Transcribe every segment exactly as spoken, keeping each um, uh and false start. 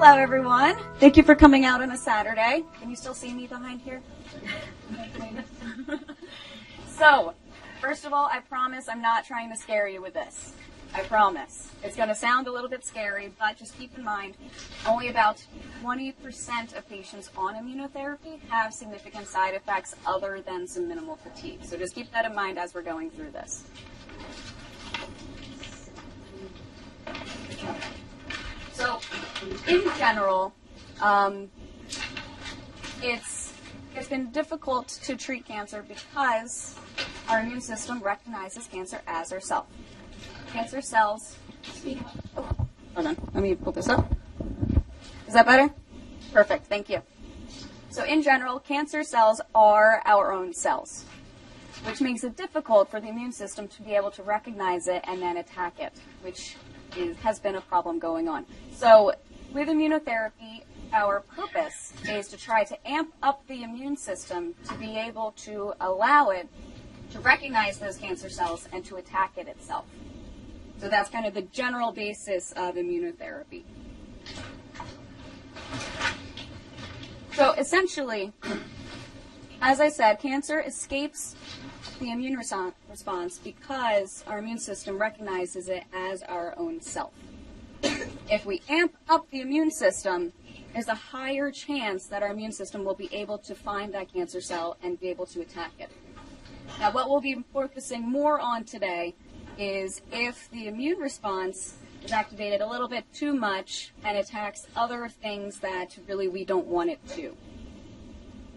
Hello, everyone. Thank you for coming out on a Saturday. Can you still see me behind here? So, first of all, I promise I'm not trying to scare you with this. I promise. It's going to sound a little bit scary, but just keep in mind, only about twenty percent of patients on immunotherapy have significant side effects other than some minimal fatigue. So just keep that in mind as we're going through this. So in general, um, it's, it's been difficult to treat cancer because our immune system recognizes cancer as ourself. Cancer cells speak. Oh, hold on, let me pull this up. Is that better? Perfect, thank you. So in general, cancer cells are our own cells, which makes it difficult for the immune system to be able to recognize it and then attack it, which is, has been a problem going on. So with immunotherapy, our purpose is to try to amp up the immune system to be able to allow it to recognize those cancer cells and to attack it itself. So that's kind of the general basis of immunotherapy. So essentially, as I said, cancer escapes the immune res- response because our immune system recognizes it as our own self. If we amp up the immune system, there's a higher chance that our immune system will be able to find that cancer cell and be able to attack it. Now, what we'll be focusing more on today is if the immune response is activated a little bit too much and attacks other things that really we don't want it to.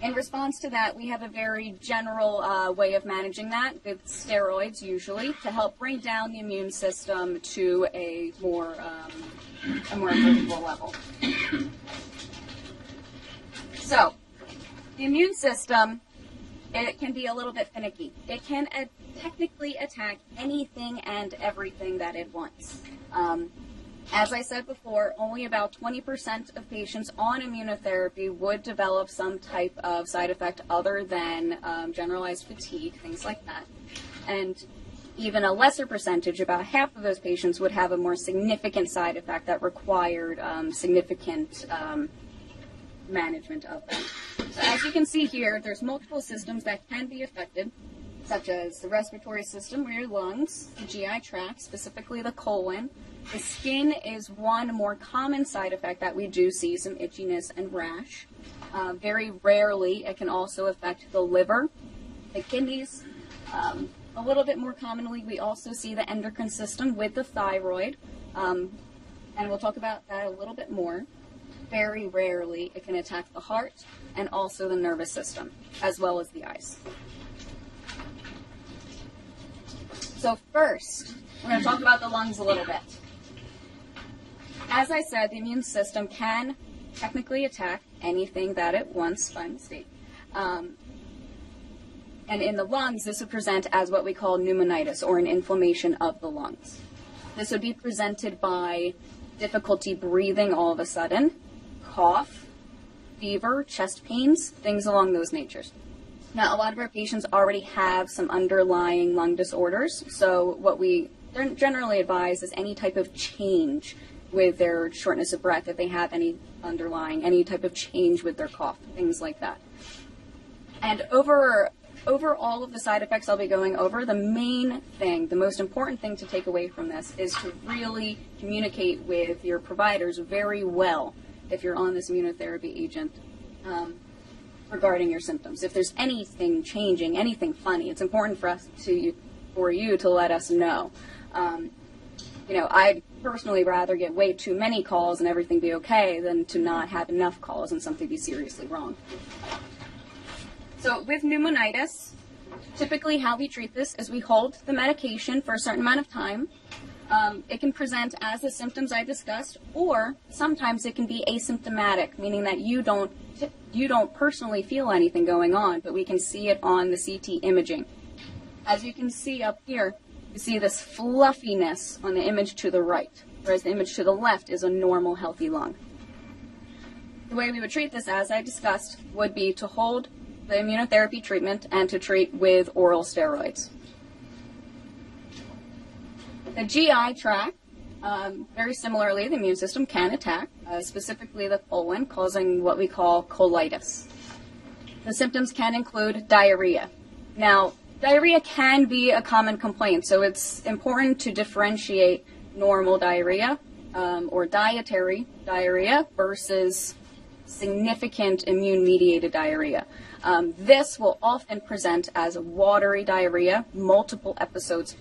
In response to that, we have a very general uh, way of managing that with steroids usually to help bring down the immune system to a more um, a more approachable level. So, the immune system, it can be a little bit finicky. It can ad- technically attack anything and everything that it wants. Um, as I said before, only about twenty percent of patients on immunotherapy would develop some type of side effect other than um, generalized fatigue, things like that. And even a lesser percentage, about half of those patients would have a more significant side effect that required um, significant um, management of them. So as you can see here, there's multiple systems that can be affected, such as the respiratory system, where your lungs, the G I tract, specifically the colon. The skin is one more common side effect that we do see, some itchiness and rash. Uh, very rarely, it can also affect the liver, the kidneys. Um, a little bit more commonly, we also see the endocrine system with the thyroid, um, and we'll talk about that a little bit more. Very rarely, it can attack the heart and also the nervous system, as well as the eyes. So first, we're going to talk about the lungs a little bit. As I said, the immune system can technically attack anything that it wants by mistake. Um, and in the lungs, this would present as what we call pneumonitis, or an inflammation of the lungs. This would be presented by difficulty breathing all of a sudden, cough, fever, chest pains, things along those natures. Now, a lot of our patients already have some underlying lung disorders, so what we generally advise is any type of change with their shortness of breath, if they have any underlying, any type of change with their cough, things like that. And over, over all of the side effects I'll be going over, the main thing, the most important thing to take away from this is to really communicate with your providers very well if you're on this immunotherapy agent. Um, regarding your symptoms. If there's anything changing, anything funny, it's important for us to, for you to let us know. Um, you know, I'd personally rather get way too many calls and everything be okay than to not have enough calls and something be seriously wrong. So with pneumonitis, typically how we treat this is we hold the medication for a certain amount of time. Um, it can present as the symptoms I discussed, or sometimes it can be asymptomatic, meaning that you don't you don't personally feel anything going on, but we can see it on the C T imaging. As you can see up here, you see this fluffiness on the image to the right, whereas the image to the left is a normal, healthy lung. The way we would treat this, as I discussed, would be to hold the immunotherapy treatment and to treat with oral steroids. The G I tract Um, very similarly, the immune system can attack, uh, specifically the colon, causing what we call colitis. The symptoms can include diarrhea. Now, diarrhea can be a common complaint, so it's important to differentiate normal diarrhea um, or dietary diarrhea versus significant immune-mediated diarrhea. Um, this will often present as watery diarrhea, multiple episodes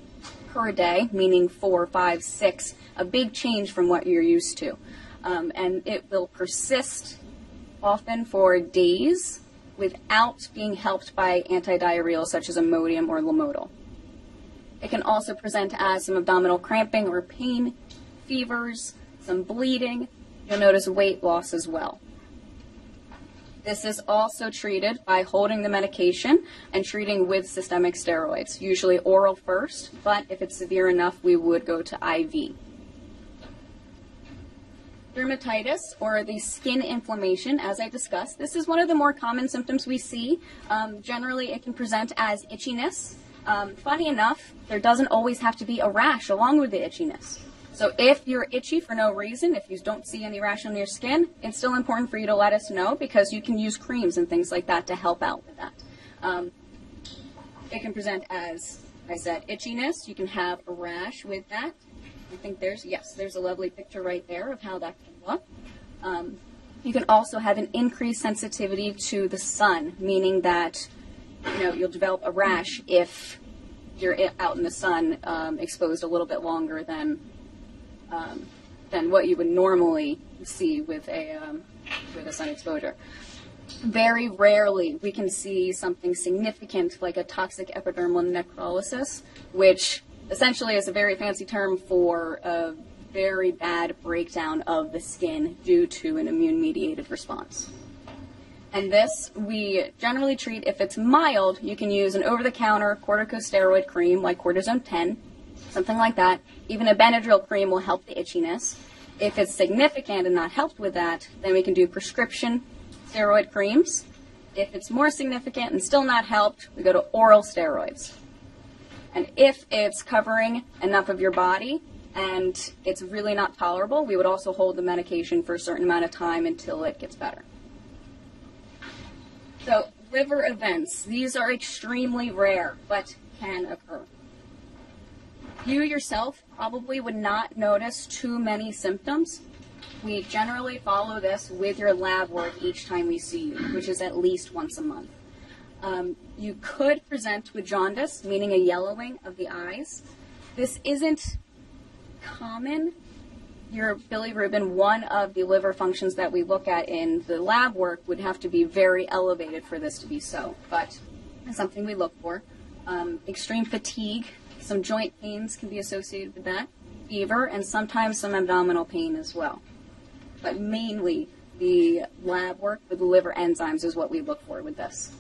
per day, meaning four, five, six, a big change from what you're used to. Um, and it will persist often for days without being helped by antidiarrheals such as Imodium or Lomotil. It can also present as some abdominal cramping or pain, fevers, some bleeding. You'll notice weight loss as well. This is also treated by holding the medication and treating with systemic steroids, usually oral first, but if it's severe enough, we would go to I V. Dermatitis, or the skin inflammation, as I discussed, this is one of the more common symptoms we see. Um, generally, it can present as itchiness. Um, funny enough, there doesn't always have to be a rash along with the itchiness. So if you're itchy for no reason, if you don't see any rash on your skin, it's still important for you to let us know because you can use creams and things like that to help out with that. Um, it can present as, I said, itchiness. You can have a rash with that. I think there's, yes, there's a lovely picture right there of how that can look. Um, you can also have an increased sensitivity to the sun, meaning that, you know, you'll develop a rash if you're out in the sun um, exposed a little bit longer than Um, than what you would normally see with a, um, with a sun exposure. Very rarely we can see something significant like a toxic epidermal necrolysis, which essentially is a very fancy term for a very bad breakdown of the skin due to an immune-mediated response. And this we generally treat if it's mild. You can use an over-the-counter corticosteroid cream like cortisone ten, something like that. Even a Benadryl cream will help the itchiness. If it's significant and not helped with that, then we can do prescription steroid creams. If it's more significant and still not helped, we go to oral steroids. And if it's covering enough of your body and it's really not tolerable, we would also hold the medication for a certain amount of time until it gets better. So liver events, these are extremely rare, but can occur. You yourself probably would not notice too many symptoms. We generally follow this with your lab work each time we see you, which is at least once a month. Um, you could present with jaundice, meaning a yellowing of the eyes. This isn't common. Your bilirubin, one of the liver functions that we look at in the lab work, would have to be very elevated for this to be so, but it's something we look for. Um, extreme fatigue. Some joint pains can be associated with that, fever, and sometimes some abdominal pain as well. But mainly the lab work with liver enzymes is what we look for with this.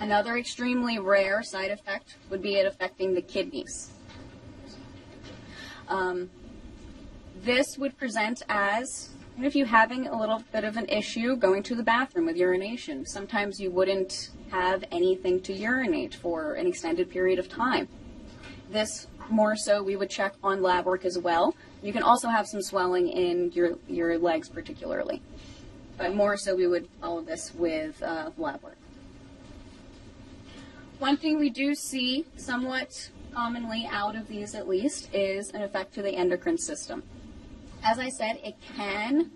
Another extremely rare side effect would be it affecting the kidneys. Um, this would present as if you're having a little bit of an issue going to the bathroom with urination. Sometimes you wouldn't have anything to urinate for an extended period of time. This more so we would check on lab work as well. You can also have some swelling in your, your legs particularly, but more so we would follow this with uh, lab work. One thing we do see somewhat commonly out of these at least is an effect to the endocrine system. As I said, it can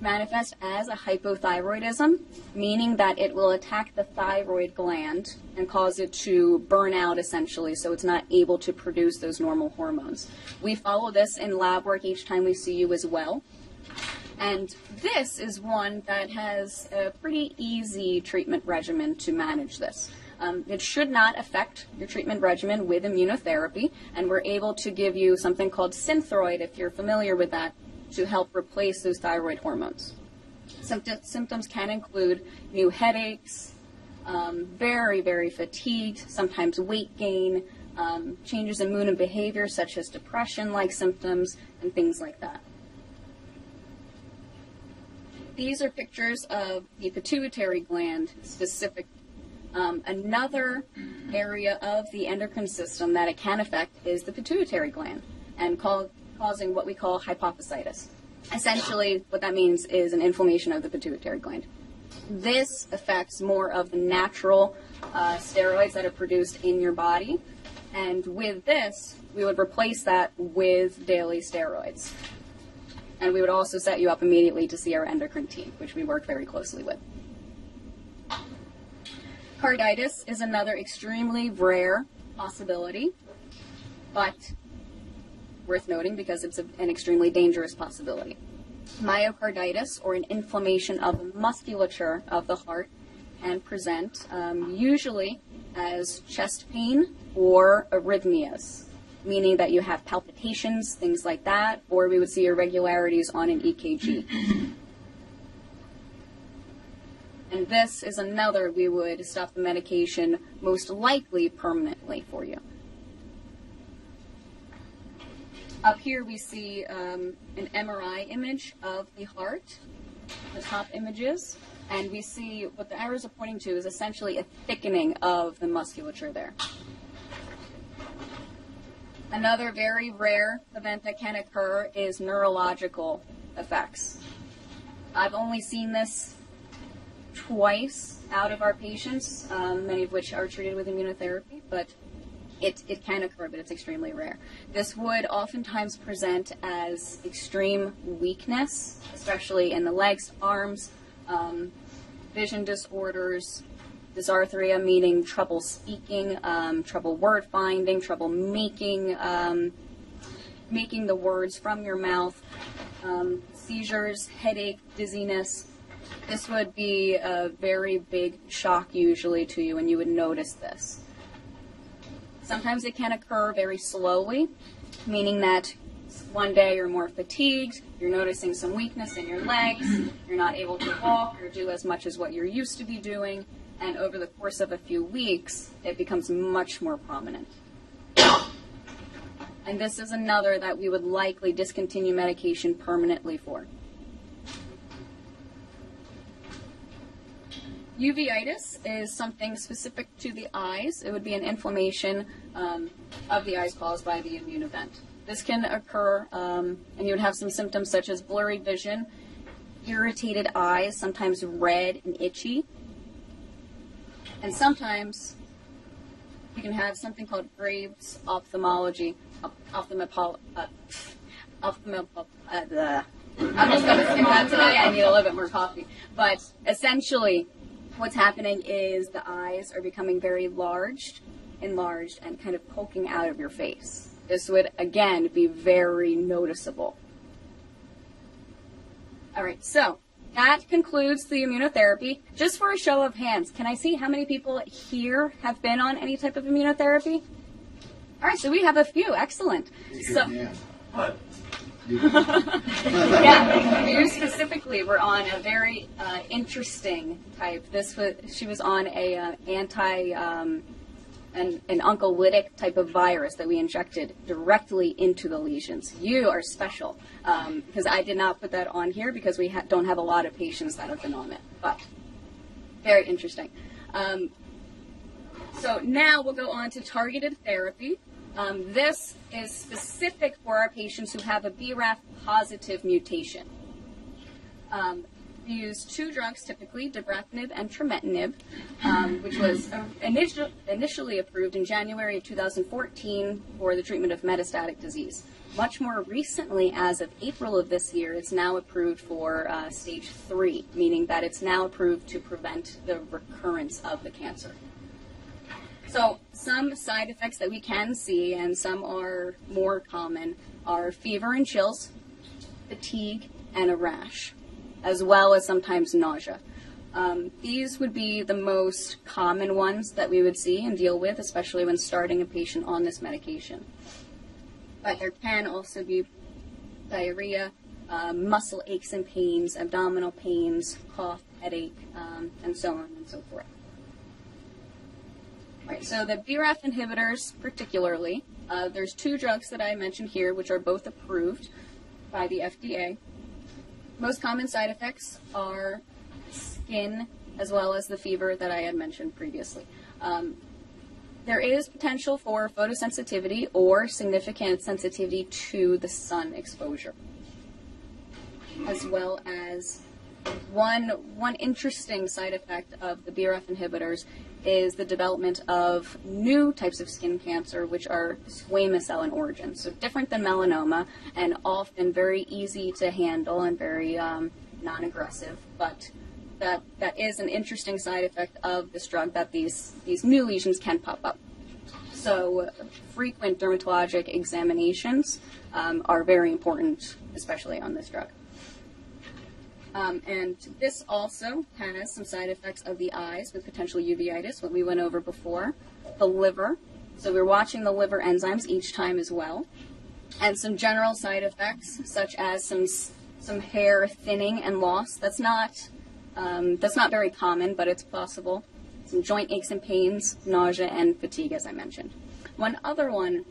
manifest as a hypothyroidism, meaning that it will attack the thyroid gland and cause it to burn out essentially, so it's not able to produce those normal hormones. We follow this in lab work each time we see you as well. And this is one that has a pretty easy treatment regimen to manage this. Um, it should not affect your treatment regimen with immunotherapy, and we're able to give you something called Synthroid, if you're familiar with that, to help replace those thyroid hormones. Sympt- symptoms can include new headaches, um, very, very fatigued, sometimes weight gain, um, changes in mood and behavior such as depression-like symptoms, and things like that. These are pictures of the pituitary gland specifically. Um, another area of the endocrine system that it can affect is the pituitary gland and call, causing what we call hypophysitis. Essentially, what that means is an inflammation of the pituitary gland. This affects more of the natural uh, steroids that are produced in your body. And with this, we would replace that with daily steroids. And we would also set you up immediately to see our endocrine team, which we work very closely with. Carditis is another extremely rare possibility, but worth noting because it's a, an extremely dangerous possibility. Myocarditis, or an inflammation of the musculature of the heart, and present um, usually as chest pain or arrhythmias, meaning that you have palpitations, things like that, or we would see irregularities on an E K G. And this is another we would stop the medication most likely permanently for you. Up here we see um, an M R I image of the heart, the top images, and we see what the arrows are pointing to is essentially a thickening of the musculature there. Another very rare event that can occur is neurological effects. I've only seen this twice out of our patients, um, many of which are treated with immunotherapy, but it, it can occur, but it's extremely rare. This would oftentimes present as extreme weakness, especially in the legs, arms, um, vision disorders, dysarthria, meaning trouble speaking, um, trouble word finding, trouble making, um, making the words from your mouth, um, seizures, headache, dizziness. This would be a very big shock usually to you, and you would notice this. Sometimes it can occur very slowly, meaning that one day you're more fatigued, you're noticing some weakness in your legs, you're not able to walk or do as much as what you're used to be doing. And over the course of a few weeks, it becomes much more prominent. And this is another that we would likely discontinue medication permanently for. Uveitis is something specific to the eyes. It would be an inflammation um, of the eyes caused by the immune event. This can occur, um, and you would have some symptoms such as blurry vision, irritated eyes, sometimes red and itchy. And sometimes you can have something called Graves' ophthalmology, ophthalmopol, uh, ophthalmopol, uh, uh, I'm just going to skip that today. I need a little bit more coffee. But essentially, what's happening is the eyes are becoming very large, enlarged, and kind of poking out of your face. This would, again, be very noticeable. All right, so that concludes the immunotherapy. Just for a show of hands, can I see how many people here have been on any type of immunotherapy? All right, so we have a few. Excellent. So, yeah, you specifically were on a very uh, interesting type. This was she was on a uh, anti um, an, an oncolytic type of virus that we injected directly into the lesions. You are special because um, I did not put that on here because we ha don't have a lot of patients that have been on it. But very interesting. Um, so now we'll go on to targeted therapy. Um, this is specific for our patients who have a B RAF positive mutation. Um, we use two drugs typically, dabrafenib and trametinib, um, which was initial, initially approved in January of two thousand fourteen for the treatment of metastatic disease. Much more recently, as of April of this year, it's now approved for uh, stage three, meaning that it's now approved to prevent the recurrence of the cancer. So some side effects that we can see, and some are more common, are fever and chills, fatigue, and a rash, as well as sometimes nausea. Um, these would be the most common ones that we would see and deal with, especially when starting a patient on this medication. But there can also be diarrhea, uh, muscle aches and pains, abdominal pains, cough, headache, um, and so on and so forth. Right, so the B RAF inhibitors particularly, uh, there's two drugs that I mentioned here which are both approved by the F D A. Most common side effects are skin as well as the fever that I had mentioned previously. Um, there is potential for photosensitivity or significant sensitivity to the sun exposure, as well as one, one interesting side effect of the B R A F inhibitors is the development of new types of skin cancer, which are squamous cell in origin, so different than melanoma and often very easy to handle and very um, non-aggressive, but that, that is an interesting side effect of this drug, that these, these new lesions can pop up. So frequent dermatologic examinations um, are very important, especially on this drug. Um, and this also has some side effects of the eyes with potential uveitis, what we went over before, the liver. So we're watching the liver enzymes each time as well. And some general side effects, such as some, some hair thinning and loss. That's not, um, that's not very common, but it's possible. Some joint aches and pains, nausea, and fatigue, as I mentioned. One other one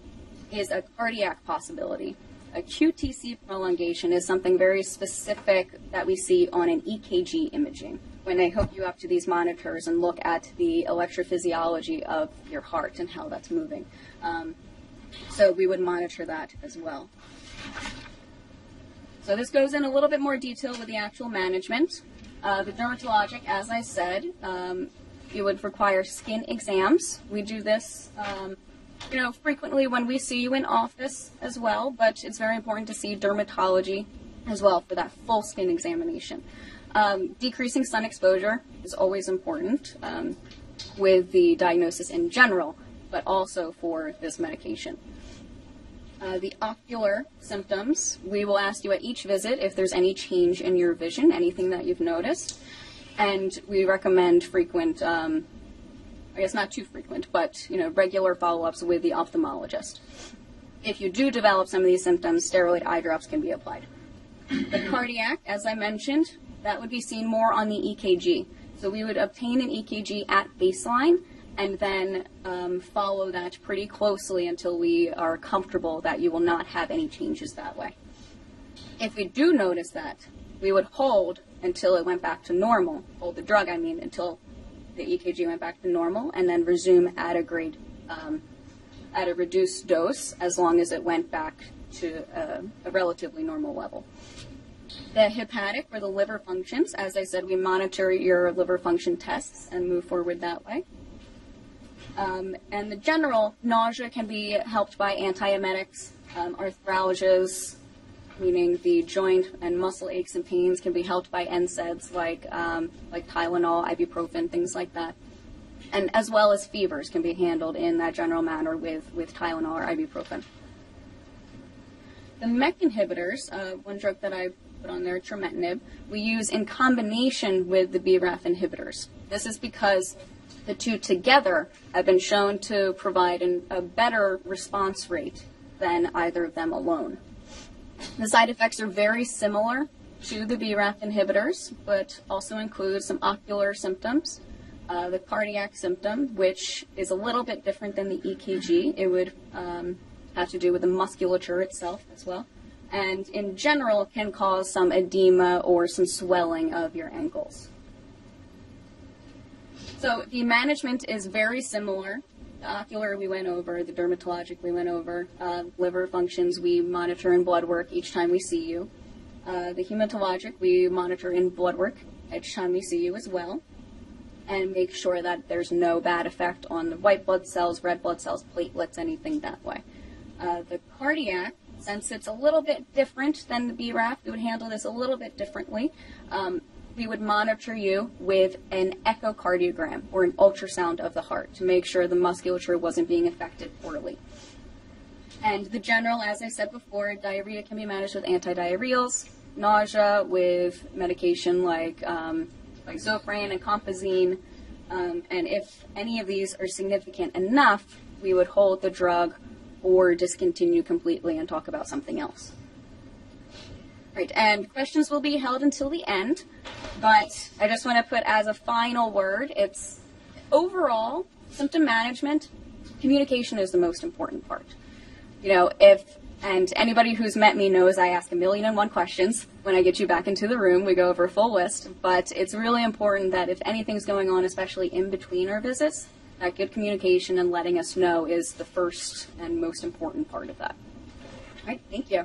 is a cardiac possibility. A Q T C prolongation is something very specific that we see on an E K G imaging when they hook you up to these monitors and look at the electrophysiology of your heart and how that's moving. Um, so we would monitor that as well. So this goes in a little bit more detail with the actual management. Uh, the dermatologic, as I said, um, it would require skin exams. We do this um, you know, frequently when we see you in office as well, but it's very important to see dermatology as well for that full skin examination. Um, decreasing sun exposure is always important um, with the diagnosis in general, but also for this medication. Uh, the ocular symptoms, we will ask you at each visit if there's any change in your vision, anything that you've noticed, and we recommend frequent um, I guess not too frequent, but you know, regular follow-ups with the ophthalmologist. If you do develop some of these symptoms, steroid eye drops can be applied. The cardiac, as I mentioned, that would be seen more on the E K G. So we would obtain an E K G at baseline and then um, follow that pretty closely until we are comfortable that you will not have any changes that way. If we do notice that, we would hold until it went back to normal, hold the drug, I mean, until the E K G went back to normal, and then resume at a grade, um, at a reduced dose as long as it went back to a, a relatively normal level. The hepatic, or the liver functions, as I said, we monitor your liver function tests and move forward that way. Um, and the general nausea can be helped by antiemetics, um, arthralgias, meaning the joint and muscle aches and pains can be helped by N SAIDs like, um, like Tylenol, ibuprofen, things like that. And as well as fevers can be handled in that general manner with, with Tylenol or ibuprofen. The M E K inhibitors, uh, one drug that I put on there, trametinib, we use in combination with the B R A F inhibitors. This is because the two together have been shown to provide an, a better response rate than either of them alone. The side effects are very similar to the B R A F inhibitors, but also include some ocular symptoms, uh, the cardiac symptom, which is a little bit different than the E K G. It would um, have to do with the musculature itself as well, and in general can cause some edema or some swelling of your ankles. So the management is very similar. The ocular we went over, the dermatologic we went over, uh, liver functions we monitor in blood work each time we see you. Uh, the hematologic we monitor in blood work each time we see you as well, and make sure that there's no bad effect on the white blood cells, red blood cells, platelets, anything that way. Uh, the cardiac, since it's a little bit different than the B R A F, we would handle this a little bit differently. Um, we would monitor you with an echocardiogram or an ultrasound of the heart to make sure the musculature wasn't being affected poorly. And the general, as I said before, diarrhea can be managed with antidiarrheals, nausea with medication like, um, like Zofran and Compazine, um, and if any of these are significant enough, we would hold the drug or discontinue completely and talk about something else. Right, and questions will be held until the end, but I just want to put as a final word, it's overall symptom management, communication is the most important part. You know, if, and anybody who's met me knows I ask a million and one questions. When I get you back into the room, we go over a full list, but it's really important that if anything's going on, especially in between our visits, That good communication and letting us know is the first and most important part of that. All right, thank you.